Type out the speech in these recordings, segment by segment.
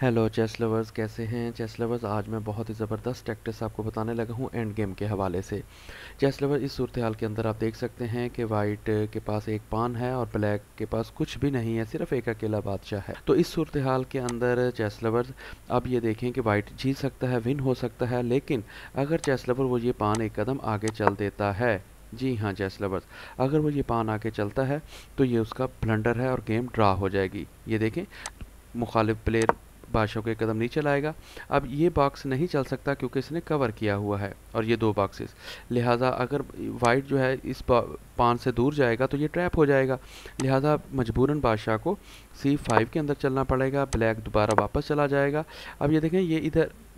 Hello chess lovers, कैसे हैं chess lovers. आज मैं बहुत ही ज़बरदस्त टैक्टिक्स आपको बताने लगा हूं एंड गेम के हवाले से। चेस लवर, इस सूरत हाल के अंदर आप देख सकते हैं कि वाइट के पास एक पान है और ब्लैक के पास कुछ भी नहीं है, सिर्फ एक अकेला बादशाह है। तो इस सूरत हाल के अंदर चेस लवर्स अब ये देखें कि वाइट जीत सकता है, विन हो सकता है, लेकिन अगर चेस लवर वो ये पान एक कदम आगे चल देता है, जी हाँ चेस लवर्स, अगर वो ये पान आगे चलता है तो ये उसका ब्लंडर है और गेम ड्रा हो जाएगी। ये देखें मुखालिफ प्लेयर बादशाह को एक कदम नहीं चलाएगा। अब ये बॉक्स नहीं चल सकता क्योंकि इसने कवर किया हुआ है और ये दो बॉक्सेस, लिहाजा अगर वाइट जो है इस पान से दूर जाएगा तो ये ट्रैप हो जाएगा। लिहाजा मजबूरन बादशाह को C5 के अंदर चलना पड़ेगा। ब्लैक दोबारा वापस चला जाएगा। अब ये देखें ये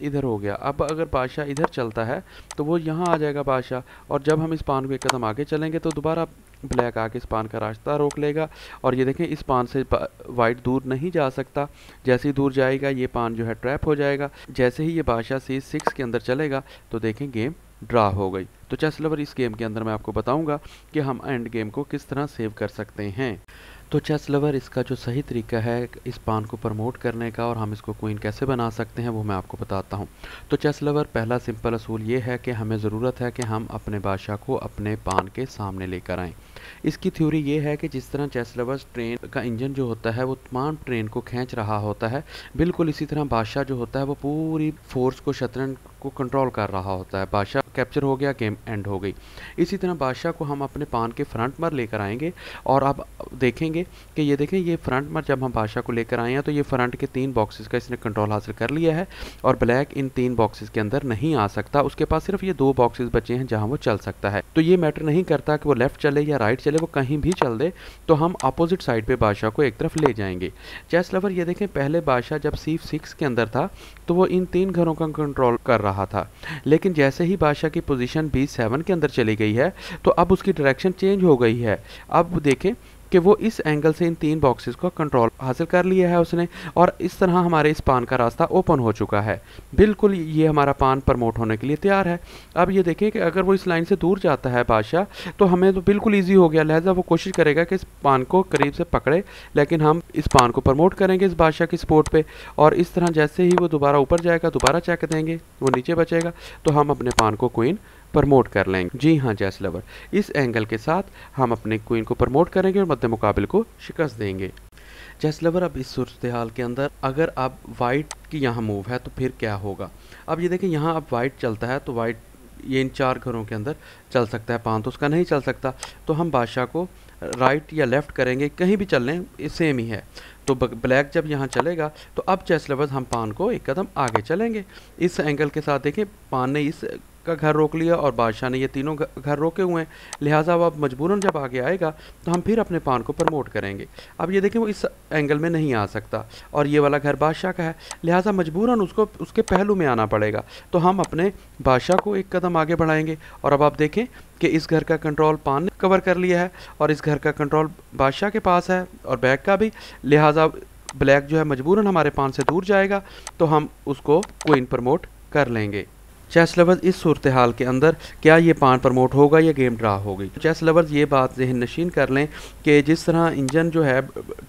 इधर हो गया। अब अगर बादशाह इधर चलता है तो वो यहाँ आ जाएगा बादशाह, और जब हम इस पान को एक कदम आगे चलेंगे तो दोबारा ब्लैक आके इस पान का रास्ता रोक लेगा। और ये देखें इस पान से वाइट दूर नहीं जा सकता, जैसे ही दूर जाएगा ये पान जो है ट्रैप हो जाएगा। जैसे ही ये बादशाह C6 के अंदर चलेगा तो देखें गेम ड्रा हो गई। तो चेस लवर, इस गेम के अंदर मैं आपको बताऊंगा कि हम एंड गेम को किस तरह सेव कर सकते हैं। तो चेस लवर, इसका जो सही तरीका है इस पान को प्रमोट करने का और हम इसको क्वीन कैसे बना सकते हैं वो मैं आपको बताता हूं। तो चेस लवर, पहला सिंपल असूल ये है कि हमें ज़रूरत है कि हम अपने बादशाह को अपने पान के सामने लेकर आएँ। इसकी थ्योरी ये है कि जिस तरह चेस लवर्स ट्रेन का इंजन जो होता है वो तमाम ट्रेन को खींच रहा होता है, बिल्कुल इसी तरह बादशाह जो होता है वो पूरी फोर्स को, शतरंज को कंट्रोल कर रहा होता है। बादशाह कैप्चर हो गया, गेम एंड हो गई। इसी तरह बादशाह को हम अपने पान के फ्रंट पर लेकर आएंगे और आप देखेंगे कि ये देखें ये फ्रंट पर जब हम बादशाह को लेकर आए हैं तो ये फ्रंट के 3 बॉक्सेस का इसने कंट्रोल हासिल कर लिया है और ब्लैक इन 3 बॉक्सेस के अंदर नहीं आ सकता। उसके पास सिर्फ ये 2 बॉक्सेस बचे हैं जहाँ वो चल सकता है। तो ये मैटर नहीं करता कि वो लेफ़्ट चले या राइट चले, वो कहीं भी चल दे तो हम अपोजिट साइड पर बादशाह को एक तरफ ले जाएंगे। चेस लवर, ये देखें पहले बादशाह जब C6 के अंदर था तो वो इन 3 घरों का कंट्रोल कर रहा था, लेकिन जैसे ही बादशाह की पोजीशन B7 के अंदर चली गई है तो अब उसकी डायरेक्शन चेंज हो गई है। अब देखें कि वो इस एंगल से इन 3 बॉक्सेस को कंट्रोल हासिल कर लिया है उसने, और इस तरह हमारे इस पान का रास्ता ओपन हो चुका है। बिल्कुल ये हमारा पान प्रमोट होने के लिए तैयार है। अब ये देखें कि अगर वो इस लाइन से दूर जाता है बादशाह तो हमें तो बिल्कुल ईजी हो गया, लिहाजा वो कोशिश करेगा कि इस पान को करीब से पकड़े, लेकिन हम इस पान को प्रमोट करेंगे इस बादशाह की सपोर्ट पर, और इस तरह जैसे ही वो दोबारा ऊपर जाएगा दोबारा चेक देंगे, वो नीचे बचेगा तो हम अपने पान को क्वीन प्रमोट कर लेंगे। जी हाँ चेस लवर, इस एंगल के साथ हम अपने क्वीन को प्रमोट करेंगे और मध्य मुकाबले को शिकस्त देंगे। चेस लवर, अब इस सूरत हाल के अंदर अगर आप वाइट की यहाँ मूव है तो फिर क्या होगा। अब ये देखें यहाँ अब वाइट चलता है तो वाइट ये इन 4 घरों के अंदर चल सकता है, पान तो उसका नहीं चल सकता। तो हम बादशाह को राइट या लेफ़्ट करेंगे, कहीं भी चल लें सेम ही है। तो ब्लैक जब यहाँ चलेगा तो अब चेस लवर हम पान को एक कदम आगे चलेंगे। इस एंगल के साथ देखें पान ने इस का घर रोक लिया और बादशाह ने ये तीनों घर रोके हुए हैं, लिहाजा अब मजबूरन जब आगे आएगा तो हम फिर अपने पान को प्रमोट करेंगे। अब ये देखें वो इस एंगल में नहीं आ सकता और ये वाला घर बादशाह का है, लिहाजा मजबूरन उसको उसके पहलू में आना पड़ेगा। तो हम अपने बादशाह को एक कदम आगे बढ़ाएंगे और अब आप देखें कि इस घर का कंट्रोल पान ने कवर कर लिया है और इस घर का कंट्रोल बादशाह के पास है और बैक का भी, लिहाजा ब्लैक जो है मजबूरन हमारे पान से दूर जाएगा तो हम उसको क्वीन प्रमोट कर लेंगे। चेस लवर्स, इस सूरत हाल के अंदर क्या ये पान प्रमोट होगा या गेम ड्रा होगी। चेस लवर्स, ये बात जहन नशीन कर लें कि जिस तरह इंजन जो है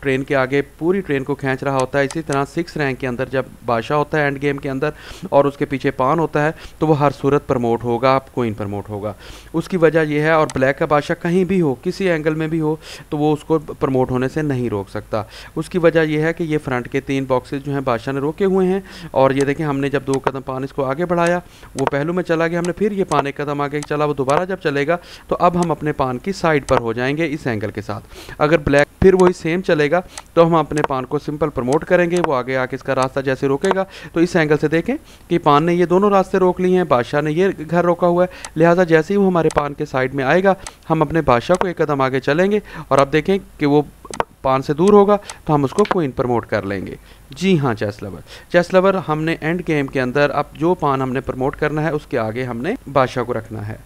ट्रेन के आगे पूरी ट्रेन को खींच रहा होता है, इसी तरह 6 रैंक के अंदर जब बादशाह होता है एंड गेम के अंदर और उसके पीछे पान होता है तो वो हर सूरत प्रमोट होगा, क्वीन प्रमोट होगा। उसकी वजह यह है, और ब्लैक का बादशाह कहीं भी हो किसी एंगल में भी हो तो वो उसको प्रमोट होने से नहीं रोक सकता। उसकी वजह यह है कि ये फ्रंट के 3 बॉक्सेस जो हैं बादशाह ने रोके हुए हैं और ये देखें हमने जब 2 कदम पान इसको आगे बढ़ाया वो पहलू में चला गया, हमने फिर ये पान एक कदम आगे चला, वो दोबारा जब चलेगा तो अब हम अपने पान की साइड पर हो जाएंगे इस एंगल के साथ। अगर ब्लैक फिर वही सेम चलेगा तो हम अपने पान को सिंपल प्रमोट करेंगे। वो आगे आके इसका रास्ता जैसे रोकेगा तो इस एंगल से देखें कि पान ने ये दोनों रास्ते रोक लिए हैं, बादशाह ने ये घर रोका हुआ है, लिहाजा जैसे ही वो हमारे पान के साइड में आएगा हम अपने बादशाह को एक कदम आगे चलेंगे और अब देखें कि वो पान से दूर होगा तो हम उसको क्वीन प्रमोट कर लेंगे। जी हाँ चेस लवर, हमने एंड गेम के अंदर अब जो पान हमने प्रमोट करना है उसके आगे हमने बादशाह को रखना है।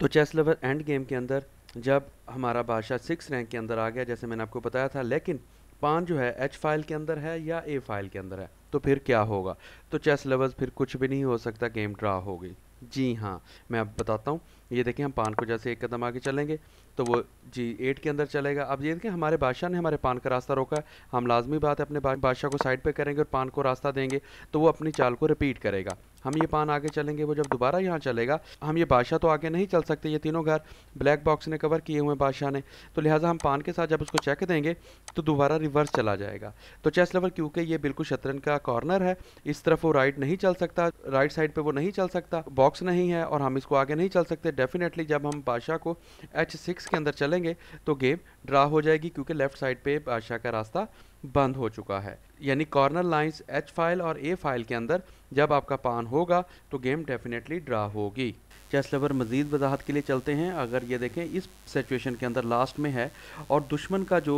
तो चेस लवर, एंड गेम के अंदर जब हमारा बादशाह 6 रैंक के अंदर आ गया जैसे मैंने आपको बताया था, लेकिन पान जो है H फाइल के अंदर है या A फाइल के अंदर है तो फिर क्या होगा। तो चेस लवर्स, फिर कुछ भी नहीं हो सकता, गेम ड्रा होगी। जी हाँ, मैं अब बताता हूँ। ये देखें हम पान को जैसे एक कदम आगे चलेंगे तो वो G8 के अंदर चलेगा। अब ये देखें हमारे बादशाह ने हमारे पान का रास्ता रोका है, हम लाजमी बात है अपने बादशाह को साइड पे करेंगे और पान को रास्ता देंगे, तो वो अपनी चाल को रिपीट करेगा। हम ये पान आगे चलेंगे, वो जब दोबारा यहाँ चलेगा, हम ये बादशाह तो आगे नहीं चल सकते, ये तीनों घर ब्लैक बॉक्स ने कवर किए हुए बादशाह ने, तो लिहाजा हम पान के साथ जब उसको चेक देंगे तो दोबारा रिवर्स चला जाएगा। तो चेस लेवल क्योंकि ये बिल्कुल शतरंज का कॉर्नर है, इस तरफ वो राइट नहीं चल सकता, राइट साइड पर वो नहीं चल सकता, बॉक्स नहीं है और हम इसको आगे नहीं चल सकते। डेफिनेटली जब हम बादशाह को H6 के अंदर चलेंगे तो गेम ड्रा हो जाएगी, क्योंकि लेफ्ट साइड पे बादशाह का रास्ता बंद हो चुका है। यानी कॉर्नर लाइंस H फाइल और A फाइल के अंदर जब आपका पान होगा तो गेम डेफिनेटली ड्रा होगी। चेस लवर मज़ीद वजाहत के लिए चलते हैं। अगर ये देखें इस सिचुएशन के अंदर लास्ट में है और दुश्मन का जो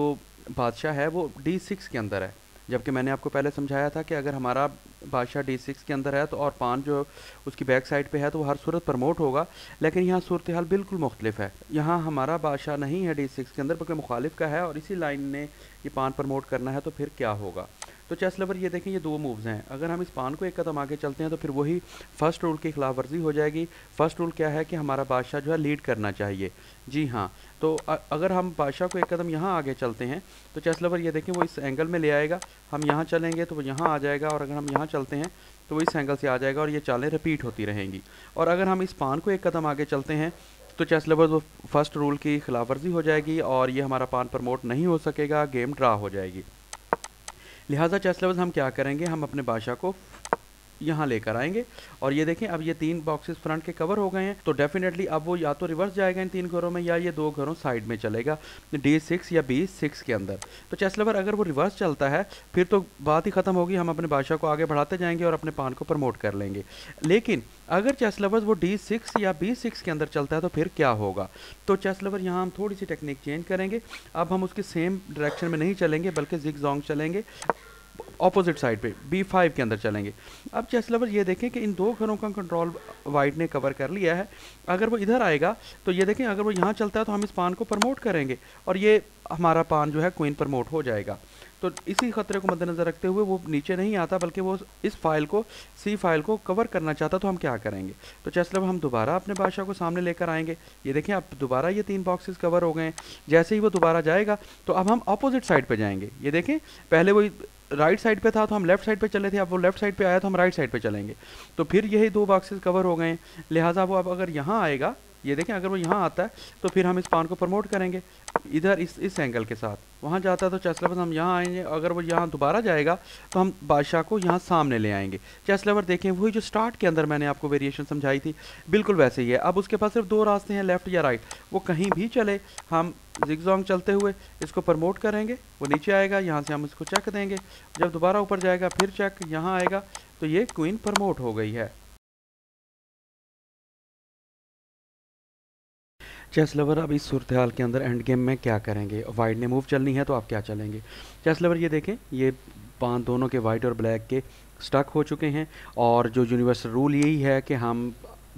बादशाह है वो D6 के अंदर है, जबकि मैंने आपको पहले समझाया था कि अगर हमारा बादशाह D6 के अंदर है तो और पान जो उसकी बैक साइड पे है तो वो हर सूरत प्रमोट होगा, लेकिन यहाँ सूरत हाल बिल्कुल मुख्तलिफ है। यहाँ हमारा बादशाह नहीं है D6 के अंदर बल्कि मुखालिफ का है और इसी लाइन ने ये पान प्रमोट करना है, तो फिर क्या होगा। तो चेस लवर ये देखें ये दो मूव्स हैं, अगर हम इस पान को एक कदम आगे चलते हैं तो फिर वही फ़र्स्ट रूल की खिलाफ वर्जी हो जाएगी। फ़र्स्ट रूल क्या है कि हमारा बादशाह जो है लीड करना चाहिए। जी हाँ, तो अगर हम बादशाह को एक कदम यहाँ आगे चलते हैं तो चेस लवर ये देखें वो इस एंगल में ले आएगा, हम यहाँ चलेंगे तो वो यहाँ आ जाएगा और अगर हम यहाँ चलते हैं तो वो इस एंगल से आ जाएगा और ये चालें रिपीट होती रहेंगी। और अगर हम इस पान को एक कदम आगे चलते हैं तो चेस लवर वो फर्स्ट रूल की खिलाफ वर्जी हो जाएगी और ये हमारा पान प्रमोट नहीं हो सकेगा, गेम ड्रा हो जाएगी। लिहाजा चेस लवर्स हम क्या करेंगे, हम अपने बादशाह को यहाँ लेकर आएंगे और ये देखें अब ये तीन बॉक्सेस फ्रंट के कवर हो गए हैं, तो डेफिनेटली अब वो या तो रिवर्स जाएगा इन तीन घरों में या ये दो घरों साइड में चलेगा D6 या B6 के अंदर। तो चेस लवर अगर वो रिवर्स चलता है फिर तो बात ही ख़त्म होगी, हम अपने बादशाह को आगे बढ़ाते जाएंगे और अपने पान को प्रमोट कर लेंगे। लेकिन अगर चेस लवर वो D6 या B6 के अंदर चलता है तो फिर क्या होगा। तो चेस लवर यहाँ हम थोड़ी सी टेक्निक चेंज करेंगे, अब हम उसके सेम डायरेक्शन में नहीं चलेंगे बल्कि ज़िगज़ैग चलेंगे, ऑपोजिट साइड पे B5 के अंदर चलेंगे। अब चेस लवर ये देखें कि इन दो घरों का कंट्रोल वाइट ने कवर कर लिया है, अगर वो इधर आएगा तो ये देखें अगर वो यहाँ चलता है तो हम इस पान को प्रमोट करेंगे और ये हमारा पान जो है क्वीन प्रमोट हो जाएगा। तो इसी खतरे को मद्देनज़र रखते हुए वो नीचे नहीं आता बल्कि वो इस फाइल को C फाइल को कवर करना चाहता, तो हम क्या करेंगे। तो चेस लवर हम दोबारा अपने बादशाह को सामने लेकर आएंगे, ये देखें अब दोबारा ये तीन बॉक्सेस कवर हो गए हैं। जैसे ही वो दोबारा जाएगा तो अब हम अपोजिट साइड पर जाएंगे, ये देखें पहले वो राइट साइड पे था तो हम लेफ़्ट साइड पे चले थे, अब वो लेफ़्ट साइड पे आया तो हम राइट साइड पे चलेंगे। तो फिर यही दो बॉक्सेस कवर हो गए, लिहाजा वो अब अगर यहाँ आएगा, ये देखें अगर वो यहाँ आता है तो फिर हम इस पान को प्रमोट करेंगे इधर इस एंगल के साथ। वहाँ जाता है तो चेस लवर हम यहाँ आएंगे, अगर वो यहाँ दोबारा जाएगा तो हम बादशाह को यहाँ सामने ले आएंगे। चेस लवर देखें वही जो स्टार्ट के अंदर मैंने आपको वेरिएशन समझाई थी बिल्कुल वैसे ही है। अब उसके पास सिर्फ दो रास्ते हैं, लेफ़्ट या राइट, वो कहीं भी चले। हम ज़िगज़ैग चलते हुए इसको प्रमोट करेंगे, वो नीचे आएगा, यहाँ से हम इसको चेक देंगे, जब दोबारा ऊपर जाएगा फिर चेक, यहाँ आएगा तो ये क्वीन प्रमोट हो गई है। चेस लवर अब इस सूरत हाल के अंदर एंड गेम में क्या करेंगे, वाइट ने मूव चलनी है तो आप क्या चलेंगे। चेस लवर ये देखें ये पान दोनों के वाइट और ब्लैक के स्टक हो चुके हैं और जो यूनिवर्सल रूल यही है कि हम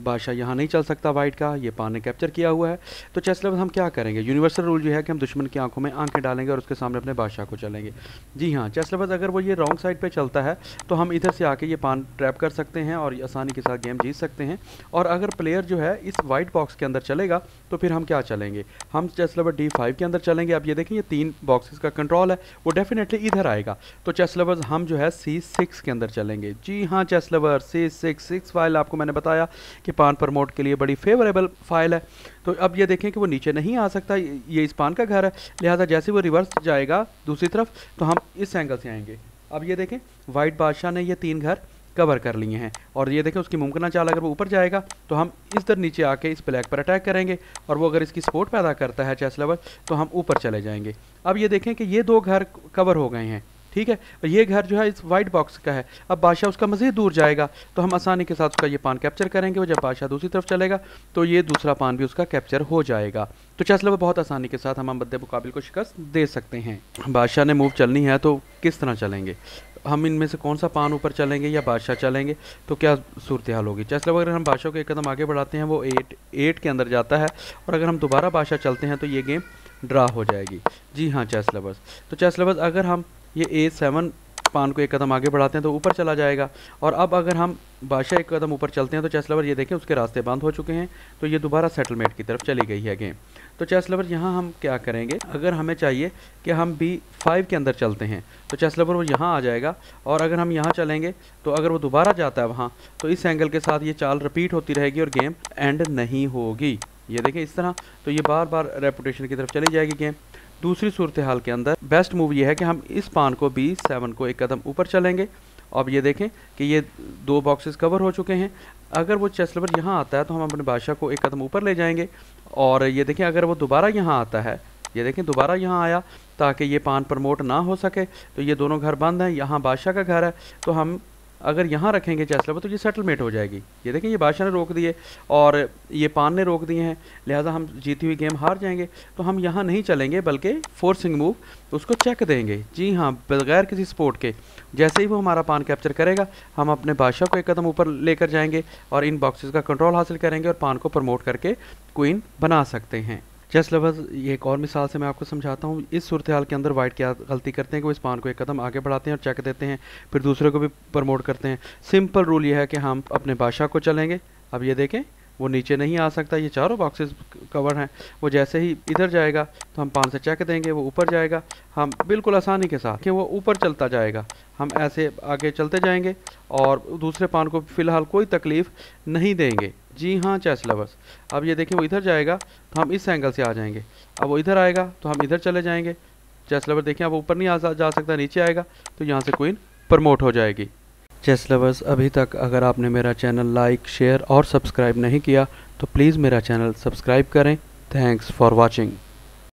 बादशाह यहाँ नहीं चल सकता वाइट का, ये पान ने कैप्चर किया हुआ है। तो चेस लवर हम क्या करेंगे, यूनिवर्सल रूल जो है कि हम दुश्मन की आंखों में आंखें डालेंगे और उसके सामने अपने बादशाह को चलेंगे। जी हाँ, चेस लवर अगर वो ये रॉन्ग साइड पे चलता है तो हम इधर से आके ये पान ट्रैप कर सकते हैं और आसानी के साथ गेम जीत सकते हैं। और अगर प्लेयर जो है इस वाइट बॉक्स के अंदर चलेगा तो फिर हम क्या चलेंगे, हम चेस लवर D5 के अंदर चलेंगे। अब ये देखें ये तीन बॉक्सेस का कंट्रोल है, वो डेफिनेटली इधर आएगा। तो चेस लवर हम जो है C6 के अंदर चलेंगे। जी हाँ चेस लवर, C6 फाइल आपको मैंने बताया कि पान प्रमोट के लिए बड़ी फेवरेबल फाइल है। तो अब ये देखें कि वो नीचे नहीं आ सकता, ये इस पान का घर है, लिहाजा जैसे वो रिवर्स जाएगा दूसरी तरफ तो हम इस एंगल से आएंगे। अब ये देखें वाइट बादशाह ने ये तीन घर कवर कर लिए हैं और ये देखें उसकी मुमकिन चाल अगर वो ऊपर जाएगा तो हम इस तरह नीचे आके इस ब्लैक पर अटैक करेंगे और वो अगर इसकी सपोर्ट पैदा करता है चेस लवर तो हम ऊपर चले जाएंगे। अब ये देखें कि ये दो घर कवर हो गए हैं, ठीक है, और ये घर जो है इस वाइट बॉक्स का है। अब बादशाह उसका मज़ीद दूर जाएगा तो हम आसानी के साथ उसका ये पान कैप्चर करेंगे और जब बादशाह दूसरी तरफ चलेगा तो ये दूसरा पान भी उसका कैप्चर हो जाएगा। तो चेस लवर बहुत आसानी के साथ हम बद्दे मुकाबिल को शिकस्त दे सकते हैं। बादशाह ने मूव चलनी है तो किस तरह चलेंगे, हम इनमें से कौन सा पान ऊपर चलेंगे या बादशाह चलेंगे, तो क्या सूरत हाल होगी। चेस लवर अगर हम बादशाह को एक कदम आगे बढ़ाते हैं वो 8 के अंदर जाता है और अगर हम दोबारा बादशाह चलते हैं तो ये गेम ड्रा हो जाएगी। जी हाँ चेस लवर्स, तो चेस लवर्स अगर हम ये A7 पान को एक कदम आगे बढ़ाते हैं तो ऊपर चला जाएगा। और अब अगर हम बादशाह एक कदम ऊपर चलते हैं तो चेस लवर ये देखें उसके रास्ते बंद हो चुके हैं, तो ये दोबारा सेटलमेंट की तरफ चली गई है गेम। तो चेस लवर यहाँ हम क्या करेंगे, अगर हमें चाहिए कि हम B5 के अंदर चलते हैं तो चेस लवर वो यहाँ आ जाएगा, और अगर हम यहाँ चलेंगे तो अगर वो दोबारा जाता है वहाँ तो इस एंगल के साथ ये चाल रिपीट होती रहेगी और गेम एंड नहीं होगी। ये देखें इस तरह, तो ये बार बार रेपुटेशन की तरफ चली जाएगी गेम। दूसरी सूरत हाल के अंदर बेस्ट मूव ये है कि हम इस पान को B7 को एक कदम ऊपर चलेंगे। अब ये देखें कि ये दो बॉक्सेस कवर हो चुके हैं। अगर वो चेस लवर यहाँ आता है तो हम अपने बादशाह को एक कदम ऊपर ले जाएंगे, और ये देखें अगर वो दोबारा यहाँ आता है, ये देखें दोबारा यहाँ आया ताकि ये पान प्रमोट ना हो सके। तो ये दोनों घर बंद हैं, यहाँ बादशाह का घर है, तो हम अगर यहाँ रखेंगे चेस लवर तो ये सेटलमेट हो जाएगी। ये देखें ये बादशाह ने रोक दिए और ये पान ने रोक दिए हैं, लिहाजा हम जीती हुई गेम हार जाएंगे। तो हम यहाँ नहीं चलेंगे बल्कि फोर्सिंग मूव तो उसको चेक देंगे, जी हाँ, बगैर किसी सपोर्ट के। जैसे ही वो हमारा पान कैप्चर करेगा हम अपने बादशाह को एक कदम ऊपर लेकर जाएंगे और इन बॉक्सेस का कंट्रोल हासिल करेंगे और पान को प्रमोट करके क्वीन बना सकते हैं। चेस लवर्स ये एक और मिसाल से मैं आपको समझाता हूँ। इस सूरत हाल के अंदर वाइट क्या गलती करते हैं कि वो इस पान को एक कदम आगे बढ़ाते हैं और चेक देते हैं, फिर दूसरे को भी प्रमोट करते हैं। सिंपल रूल ये है कि हम अपने बादशाह को चलेंगे। अब ये देखें वो नीचे नहीं आ सकता, ये चारों बॉक्सेस कवर हैं। वो जैसे ही इधर जाएगा तो हम पान से चेक देंगे, वो ऊपर जाएगा, हम बिल्कुल आसानी के साथ कि वो ऊपर चलता जाएगा, हम ऐसे आगे चलते जाएंगे और दूसरे पान को फ़िलहाल कोई तकलीफ़ नहीं देंगे। जी हाँ चेस लवर्स, अब ये देखें वो इधर जाएगा तो हम इस एंगल से आ जाएंगे, अब वो इधर आएगा तो हम इधर चले जाएंगे। चेस लवर देखें अब ऊपर नहीं जा सकता, नीचे आएगा तो यहाँ से क्वीन प्रमोट हो जाएगी। चेस लवर्स अभी तक अगर आपने मेरा चैनल लाइक, शेयर और सब्सक्राइब नहीं किया तो प्लीज़ मेरा चैनल सब्सक्राइब करें। Thanks for watching.